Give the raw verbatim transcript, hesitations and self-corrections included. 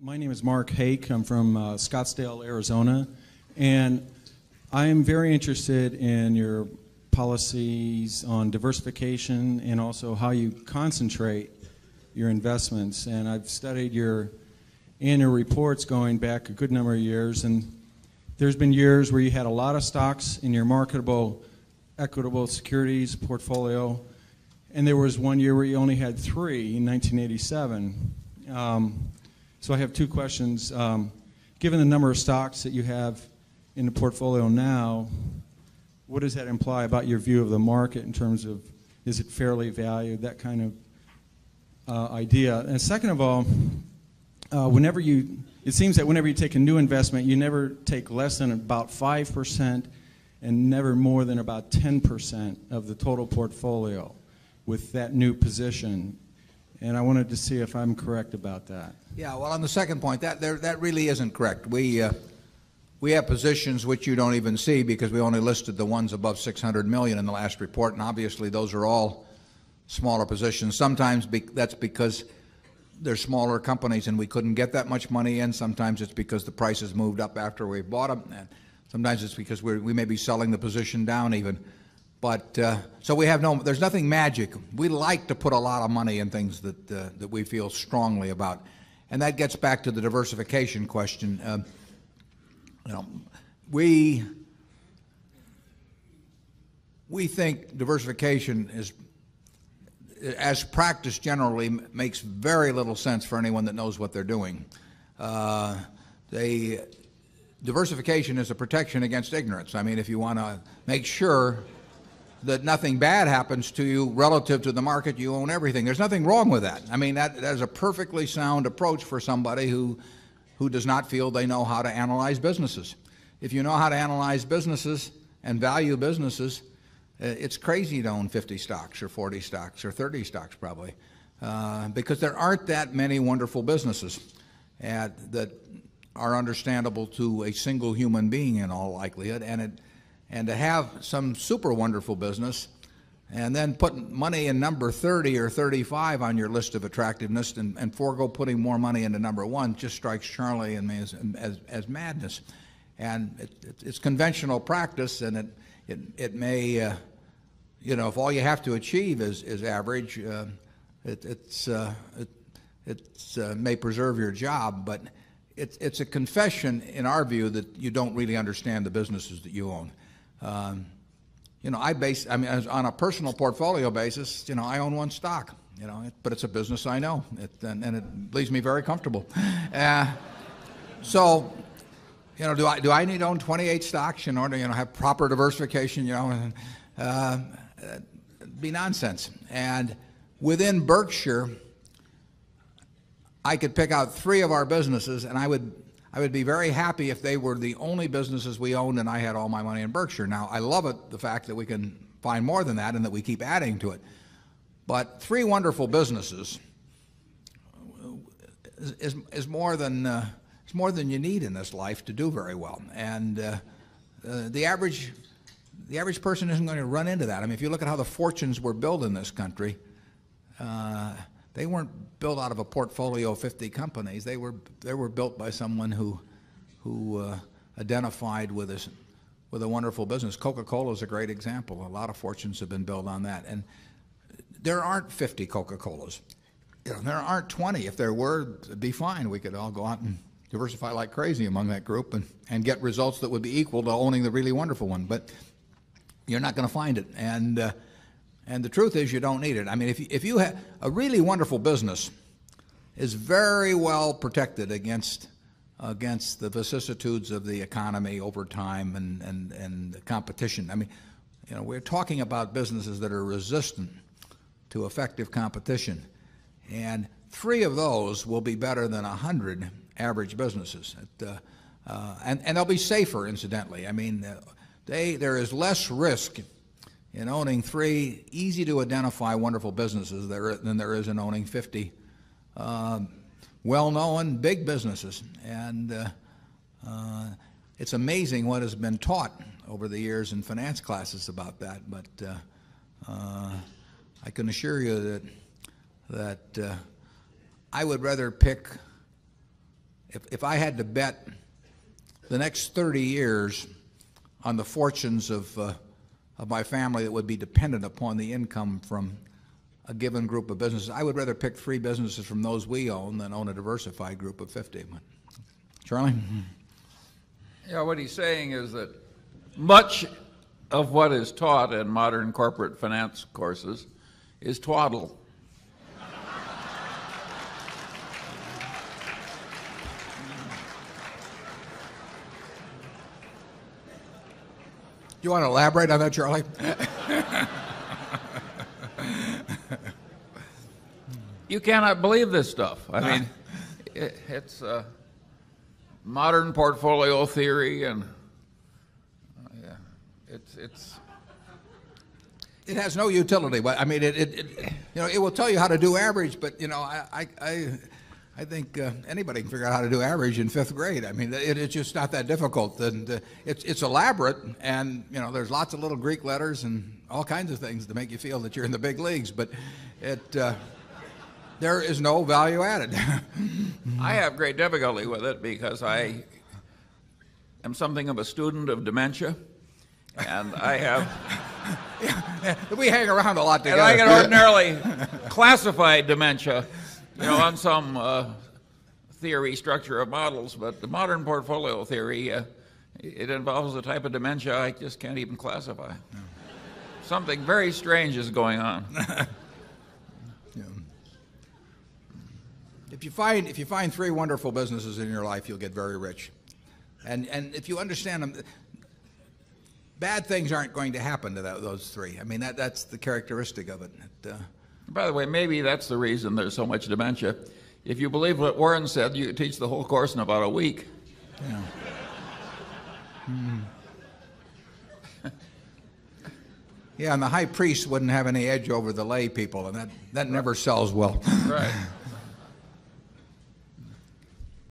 My name is Mark Hake. I'm from uh, Scottsdale, Arizona, and I am very interested in your policies on diversification and also how you concentrate your investments. And I've studied your annual reports going back a good number of years, and there's been years where you had a lot of stocks in your marketable equitable securities portfolio, and there was one year where you only had three in nineteen eighty-seven. Um, so I have two questions. Um, given the number of stocks that you have in the portfolio now, what does that imply about your view of the market in terms of, is it fairly valued, that kind of uh, idea? And second of all, uh, whenever you, it seems that whenever you take a new investment, you never take less than about five percent and never more than about ten percent of the total portfolio with that new position. And I wanted to see if I'm correct about that. Yeah, well, on the second point, that, there, that really isn't correct. We, uh, We have positions which you don't even see because we only listed the ones above six hundred million in the last report, and obviously those are all smaller positions. Sometimes be that's because they're smaller companies and we couldn't get that much money in. Sometimes it's because the prices moved up after we bought them, and sometimes it's because we're, we may be selling the position down even. But uh, so we have no, there's nothing magic. We like to put a lot of money in things that uh, that we feel strongly about, and that gets back to the diversification question. Uh, You know, we, we think diversification is, as practice generally, makes very little sense for anyone that knows what they're doing. Uh, they, diversification is a protection against ignorance. I mean, if you want to make sure that nothing bad happens to you relative to the market, you own everything. There's nothing wrong with that. I mean, that, that is a perfectly sound approach for somebody who who does not feel they know how to analyze businesses. If you know how to analyze businesses and value businesses, it's crazy to own fifty stocks or forty stocks or thirty stocks probably, uh, because there aren't that many wonderful businesses at, that are understandable to a single human being in all likelihood. And, it, and to have some super wonderful business and then put money in number thirty or thirty-five on your list of attractiveness and, and forego putting more money into number one just strikes Charlie and me as, as, as madness. And it, it, it's conventional practice, and it, it, it may, uh, you know, if all you have to achieve is, is average, uh, it it's, uh, it it's, uh, may preserve your job, but it, it's a confession in our view that you don't really understand the businesses that you own. Um, You know, I base, I mean, on a personal portfolio basis, you know, I own one stock, you know, it, but it's a business I know, it, and, and it leaves me very comfortable. Uh, so, you know, do I, do I need to own twenty-eight stocks in order to, you know, have proper diversification, you know, uh, it'd be nonsense. And within Berkshire, I could pick out three of our businesses, and I would I would be very happy if they were the only businesses we owned and I had all my money in Berkshire. Now, I love it, the fact that we can find more than that and that we keep adding to it. But three wonderful businesses is, is, is more than, uh, it's more than you need in this life to do very well. And uh, uh, the, average, the average person isn't going to run into that. I mean, if you look at how the fortunes were built in this country, uh, they weren't built out of a portfolio of fifty companies. They were they were built by someone who who uh, identified with a with a wonderful business. Coca-Cola is a great example. A lot of fortunes have been built on that. And there aren't fifty Coca-Colas. You know, there aren't twenty. If there were, it'd be fine. We could all go out and diversify like crazy among that group and and get results that would be equal to owning the really wonderful one. But you're not going to find it. And uh, And the truth is you don't need it. I mean, if you, if you have a really wonderful business, is very well protected against, against the vicissitudes of the economy over time and, and, and the competition. I mean, you know, we're talking about businesses that are resistant to effective competition. And three of those will be better than one hundred average businesses. It, uh, uh, and, and they'll be safer, incidentally. I mean, they, there is less risk in owning three easy-to-identify wonderful businesses there, than there is in owning fifty uh, well-known big businesses. And uh, uh, it's amazing what has been taught over the years in finance classes about that. But uh, uh, I can assure you that, that uh, I would rather pick if, if I had to bet the next thirty years on the fortunes of, uh, of my family that would be dependent upon the income from a given group of businesses, I would rather pick three businesses from those we own than own a diversified group of fifty. Charlie? Yeah, what he's saying is that much of what is taught in modern corporate finance courses is twaddle. You want to elaborate on that, Charlie? You cannot believe this stuff. I mean, it, it's uh, modern portfolio theory, and uh, yeah, it's it's it has no utility. But I mean, it, it it you know it will tell you how to do average, but you know I I I think uh, anybody can figure out how to do average in fifth grade. I mean, it, it's just not that difficult, and uh, it's it's elaborate, and you know there's lots of little Greek letters and all kinds of things to make you feel that you're in the big leagues, but it. Uh, There is no value added. I have great difficulty with it because I am something of a student of dementia, and I have. Yeah, we hang around a lot together. And I can ordinarily classify dementia, you know, on some uh, theory, structure of models, but the modern portfolio theory, uh, it involves a type of dementia I just can't even classify. No. Something very strange is going on. If you find if you find three wonderful businesses in your life, you'll get very rich, and and if you understand them, bad things aren't going to happen to that, those three. I mean that that's the characteristic of it. it uh, By the way, maybe that's the reason there's so much dementia. If you believe what Warren said, you could teach the whole course in about a week. Yeah. Mm. Yeah, and the high priest wouldn't have any edge over the lay people, and that that never sells well. Right.